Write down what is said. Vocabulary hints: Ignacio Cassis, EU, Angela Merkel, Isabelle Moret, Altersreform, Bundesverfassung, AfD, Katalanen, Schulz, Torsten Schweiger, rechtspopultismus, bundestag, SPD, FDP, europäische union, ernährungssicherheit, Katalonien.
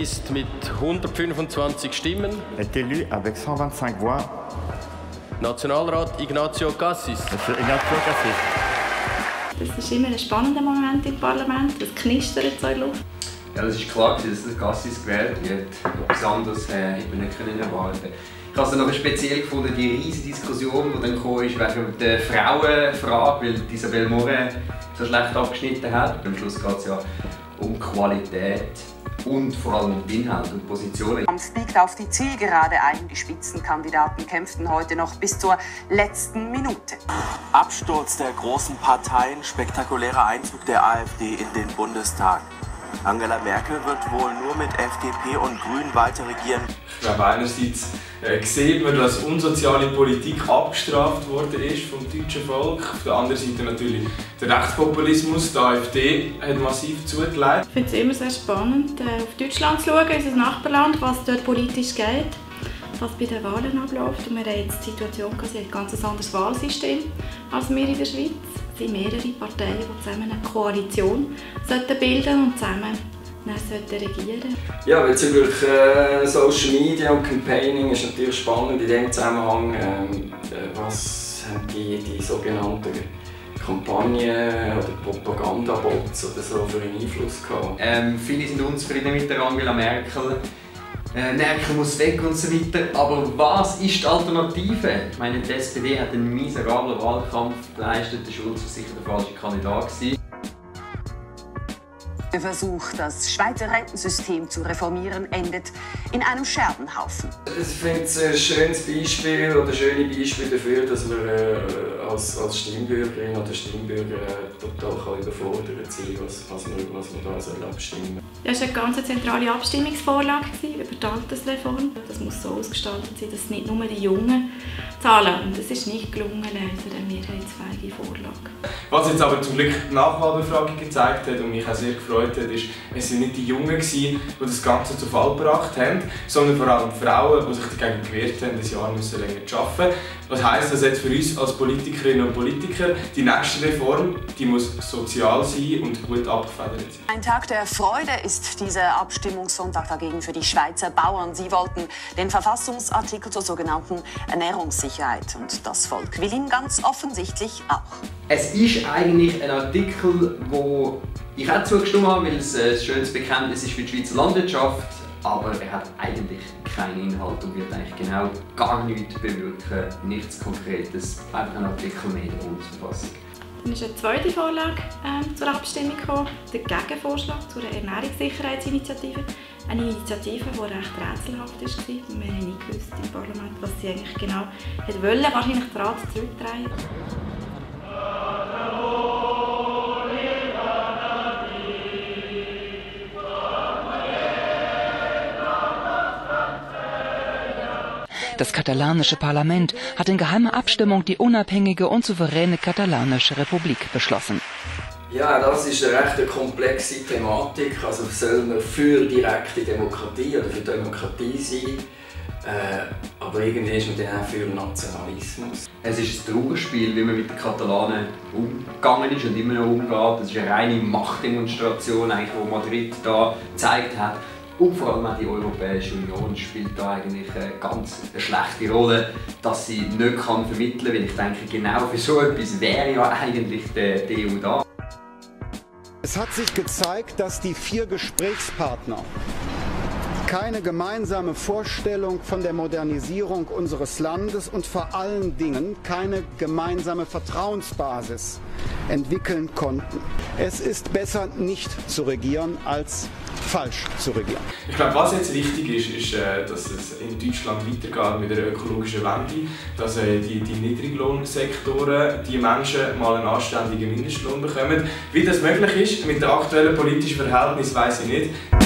ist mit 125 Stimmen est élu avec 125 voix. Nationalrat Ignacio Cassis. Das ist immer ein spannender Moment im Parlament. Es knistert so in der Luft. Ja, das ist klar, dass Cassis gewählt wird. Etwas anderes hätte man nicht erwarten können. Ich habe es noch speziell gefunden, die riesige Diskussion, die dann kam, ist wegen der Frauenfrage, weil Isabelle Moret so schlecht abgeschnitten hat. Am Schluss geht es ja um Qualität und vor allem um Inhalt und Positionen. Man biegt auf die Zielgerade ein. Die Spitzenkandidaten kämpften heute noch bis zur letzten Minute. Absturz der großen Parteien, spektakulärer Einzug der AfD in den Bundestag. Angela Merkel wird wohl nur mit FDP und Grünen weiter regieren. Ich glaube, einerseits sieht man, dass unsoziale Politik abgestraft worden ist vom deutschen Volk. Auf der anderen Seite natürlich der Rechtspopulismus, die AfD hat massiv zugelegt. Ich finde es immer sehr spannend, auf Deutschland zu schauen, unser Nachbarland, was dort politisch geht, was bei den Wahlen abläuft. Und wir haben jetzt die Situation, dass ein ganz anderes Wahlsystem als wir in der Schweiz. Es sind mehrere Parteien, die zusammen eine Koalition bilden und zusammen regieren. Ja, bezüglich Social Media und Campaigning ist natürlich spannend in dem Zusammenhang, was die sogenannten Kampagnen oder Propagandabots oder so für einen Einfluss gehabt. Viele sind unzufrieden mit der Angela Merkel. Merkel muss weg und so weiter. Aber was ist die Alternative? Ich meine, die SPD hat einen miserablen Wahlkampf geleistet. Der Schulz war sicher der falsche Kandidat. Der Versuch, das Schweizer Rentensystem zu reformieren, endet in einem Scherbenhaufen. Ich finde es ein schönes Beispiel oder ein schönes Beispiel dafür, dass wir als Stimmbürgerin oder Stimmbürger total überfordert sind, was wir da abstimmen. Das war eine ganz zentrale Abstimmungsvorlage über die Altersreform. Das muss so ausgestaltet sein, dass nicht nur die Jungen zahlen. Und es ist nicht gelungen, leider eine mehrheitsfähige Vorlage. Was jetzt aber zum Glück die Nachwahlbefragung gezeigt hat und mich auch sehr gefreut hat, ist, es waren nicht die Jungen, die das Ganze zu Fall gebracht haben, sondern vor allem die Frauen, die sich dagegen gewehrt haben, ein Jahr länger arbeiten müssen. Das heisst, dass jetzt für uns als Politikerinnen und Politiker die nächste Reform, die muss sozial sein und gut abgefedert sein. Ein Tag der Freude ist dieser Abstimmungssonntag dagegen für die Schweizer Bauern. Sie wollten den Verfassungsartikel zur sogenannten Ernährungssicherheit. Und das Volk will ihn ganz offensichtlich auch. Es ist eigentlich ein Artikel, wo ich auch zugestimmt habe, weil es ein schönes Bekenntnis ist für die Schweizer Landwirtschaft. Aber er hat eigentlich keinen Inhalt und wird eigentlich genau gar nichts bewirken. Nichts Konkretes, einfach ein Artikel mehr in der Bundesverfassung. Dann ist eine zweite Vorlage zur Abstimmung gekommen, der Gegenvorschlag zur Ernährungssicherheitsinitiative. Eine Initiative, die recht rätselhaft war. Wir haben nicht gewusst im Parlament, was sie eigentlich genau wollten. Wahrscheinlich den Rat zurückdrehen. Das katalanische Parlament hat in geheimer Abstimmung die unabhängige und souveräne katalanische Republik beschlossen. Ja, das ist eine recht komplexe Thematik. Also soll man für direkte Demokratie oder für Demokratie sein? Aber irgendwie ist man dann auch für Nationalismus. Es ist ein Trauerspiel, wie man mit den Katalanen umgegangen ist und immer noch umgeht. Das ist eine reine Machtdemonstration, eigentlich, die Madrid da gezeigt hat. Und vor allem auch die Europäische Union spielt da eigentlich eine ganz schlechte Rolle, dass sie nicht kann vermitteln kann, weil ich denke, genau für so etwas wäre ja eigentlich die EU da. Es hat sich gezeigt, dass die vier Gesprächspartner keine gemeinsame Vorstellung von der Modernisierung unseres Landes und vor allen Dingen keine gemeinsame Vertrauensbasis entwickeln konnten. Es ist besser, nicht zu regieren, als falsch zu regieren. Ich glaube, was jetzt wichtig ist, ist, dass es in Deutschland weitergeht mit der ökologischen Wende, dass die Niedriglohnsektoren, die Menschen mal einen anständigen Mindestlohn bekommen. Wie das möglich ist, mit dem aktuellen politischen Verhältnis, weiss ich nicht.